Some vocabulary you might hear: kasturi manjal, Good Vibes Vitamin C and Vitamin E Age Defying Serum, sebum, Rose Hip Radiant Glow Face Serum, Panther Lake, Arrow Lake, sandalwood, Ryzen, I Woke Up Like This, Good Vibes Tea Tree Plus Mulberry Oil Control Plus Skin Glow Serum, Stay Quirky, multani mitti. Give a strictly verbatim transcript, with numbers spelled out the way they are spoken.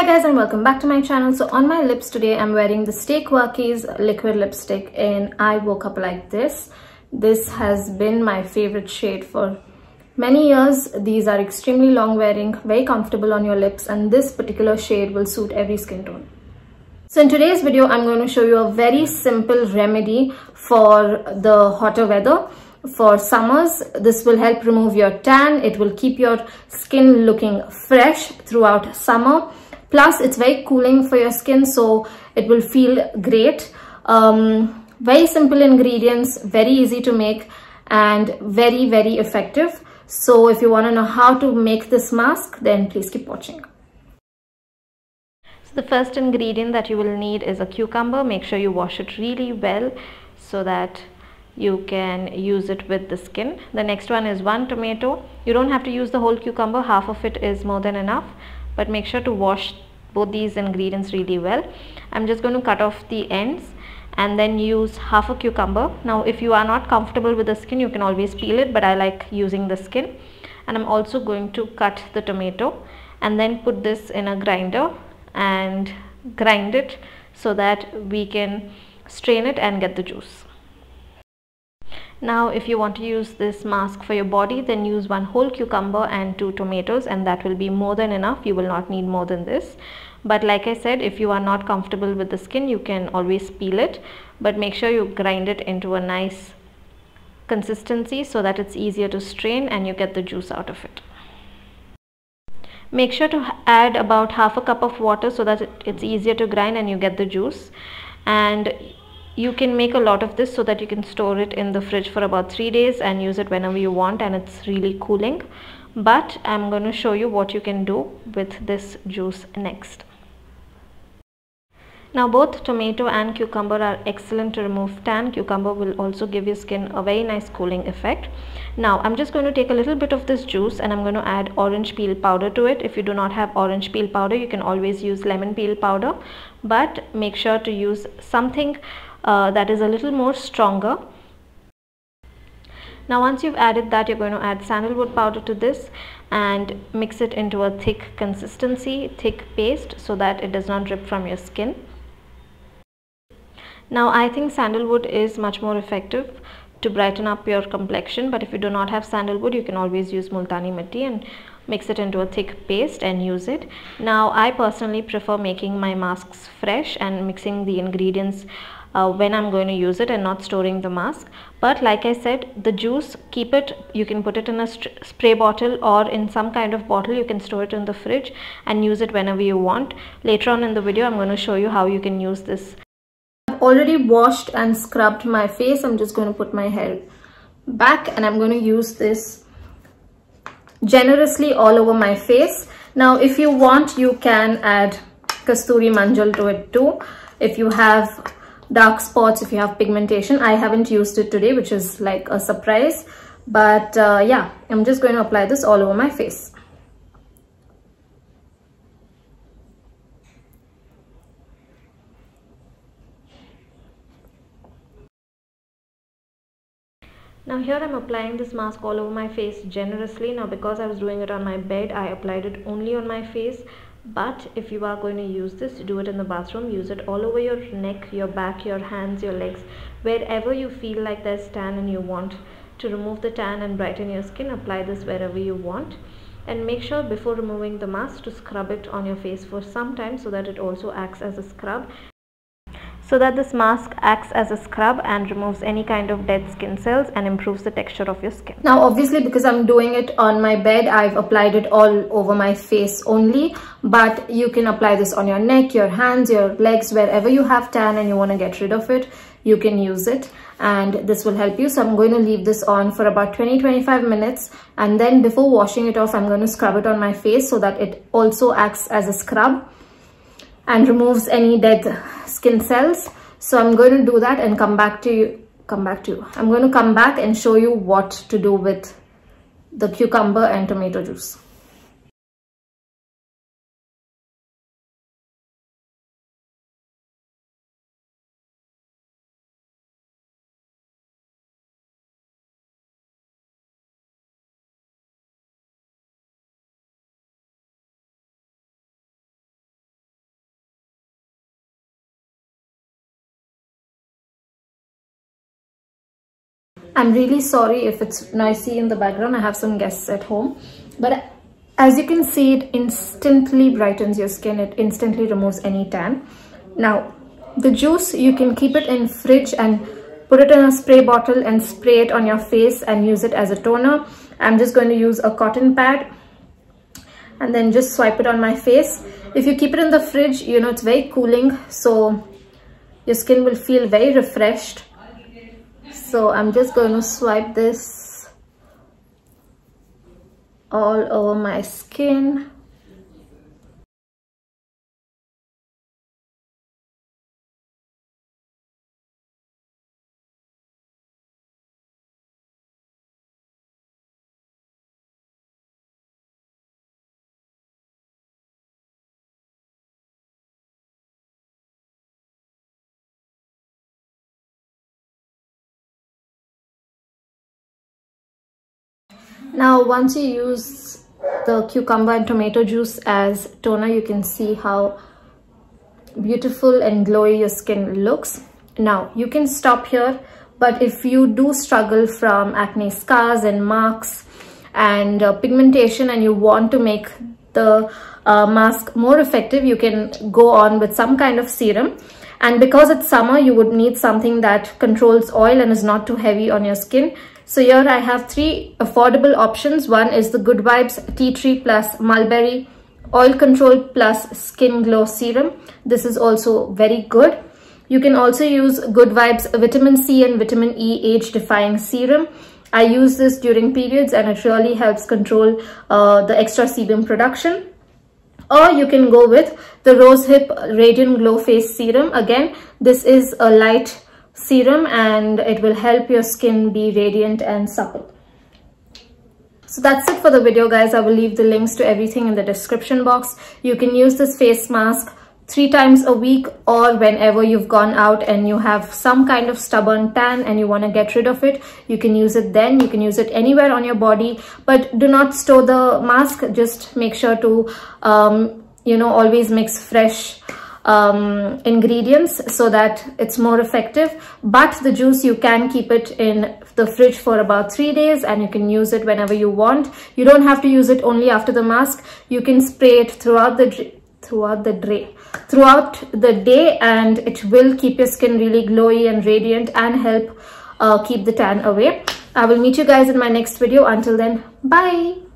Hi guys and welcome back to my channel. So on my lips today I'm wearing the Stay Quirky's liquid lipstick in I Woke Up Like This. This has been my favorite shade for many years. These are extremely long wearing, very comfortable on your lips, and this particular shade will suit every skin tone. So in today's video I'm going to show you a very simple remedy for the hotter weather. For summers, this will help remove your tan. It will keep your skin looking fresh throughout summer. Plus, it's very cooling for your skin, so it will feel great. Um, very simple ingredients, very easy to make, and very, very effective. So if you want to know how to make this mask, then please keep watching. So the first ingredient that you will need is a cucumber. Make sure you wash it really well so that you can use it with the skin. The next one is one tomato. You don't have to use the whole cucumber. Half of it is more than enough. But make sure to wash both these ingredients really well. I'm just going to cut off the ends and then use half a cucumber. Now if you are not comfortable with the skin, you can always peel it, but I like using the skin. And I'm also going to cut the tomato and then put this in a grinder and grind it so that we can strain it and get the juice. Now if you want to use this mask for your body, then use one whole cucumber and two tomatoes, and that will be more than enough. You will not need more than this, but like I said, if you are not comfortable with the skin, you can always peel it, but make sure you grind it into a nice consistency so that it's easier to strain and you get the juice out of it. Make sure to add about half a cup of water so that it's easier to grind and you get the juice. And you can make a lot of this so that you can store it in the fridge for about three days and use it whenever you want, and it's really cooling. But I'm going to show you what you can do with this juice next. Now both tomato and cucumber are excellent to remove tan. Cucumber will also give your skin a very nice cooling effect. Now I'm just going to take a little bit of this juice and I'm going to add orange peel powder to it. If you do not have orange peel powder, you can always use lemon peel powder, but make sure to use something Uh, that is a little more stronger. Now once you've added that, you're going to add sandalwood powder to this and mix it into a thick consistency, thick paste, so that it does not drip from your skin. Now I think sandalwood is much more effective to brighten up your complexion, but if you do not have sandalwood, you can always use multani mitti and mix it into a thick paste and use it. Now I personally prefer making my masks fresh and mixing the ingredients Uh, when I'm going to use it and not storing the mask. But like I said, the juice, keep it. You can put it in a spray bottle or in some kind of bottle. You can store it in the fridge and use it whenever you want. Later on in the video I'm going to show you how you can use this. I've already washed and scrubbed my face. I'm just going to put my hair back and I'm going to use this generously all over my face. Now if you want, you can add kasturi manjal to it too if you have dark spots, if you have pigmentation. I haven't used it today, which is like a surprise, but uh, yeah, I'm just going to apply this all over my face. Now here I'm applying this mask all over my face generously. Now because I was doing it on my bed, I applied it only on my face. But if you are going to use this, do it in the bathroom. Use it all over your neck, your back, your hands, your legs, wherever you feel like there's tan and you want to remove the tan and brighten your skin. Apply this wherever you want, and make sure before removing the mask to scrub it on your face for some time so that it also acts as a scrub, so that this mask acts as a scrub and removes any kind of dead skin cells and improves the texture of your skin. Now obviously, because I'm doing it on my bed, I've applied it all over my face only, but you can apply this on your neck, your hands, your legs, wherever you have tan and you want to get rid of it, you can use it and this will help you. So I'm going to leave this on for about twenty to twenty-five minutes, and then before washing it off, I'm going to scrub it on my face so that it also acts as a scrub and removes any dead skin cells. So I'm going to do that and come back to you come back to you I'm going to come back and show you what to do with the cucumber and tomato juice. I'm really sorry if it's noisy in the background. I have some guests at home. But as you can see, it instantly brightens your skin. It instantly removes any tan. Now, the juice, you can keep it in fridge and put it in a spray bottle and spray it on your face and use it as a toner. I'm just going to use a cotton pad and then just swipe it on my face. If you keep it in the fridge, you know, it's very cooling. So your skin will feel very refreshed. So I'm just going to swipe this all over my skin. Now, once you use the cucumber and tomato juice as toner, you can see how beautiful and glowy your skin looks. Now, you can stop here, but if you do struggle from acne scars and marks and uh, pigmentation and you want to make the uh, mask more effective, you can go on with some kind of serum. And because it's summer, you would need something that controls oil and is not too heavy on your skin. So here I have three affordable options. One is the Good Vibes Tea Tree Plus Mulberry Oil Control Plus Skin Glow Serum. This is also very good. You can also use Good Vibes Vitamin C and Vitamin E Age Defying Serum. I use this during periods and it really helps control uh, the extra sebum production. Or you can go with the Rose Hip Radiant Glow Face Serum. Again, this is a light serum and it will help your skin be radiant and supple. So that's it for the video, guys. I will leave the links to everything in the description box. You can use this face mask three times a week or whenever you've gone out and you have some kind of stubborn tan and you want to get rid of it. You can use it then. You can use it anywhere on your body, but do not store the mask. Just make sure to um, you know, always mix fresh um ingredients so that it's more effective. But the juice, you can keep it in the fridge for about three days and you can use it whenever you want. You don't have to use it only after the mask. You can spray it throughout the throughout the day throughout the day and it will keep your skin really glowy and radiant and help uh, keep the tan away. I will meet you guys in my next video. Until then, bye.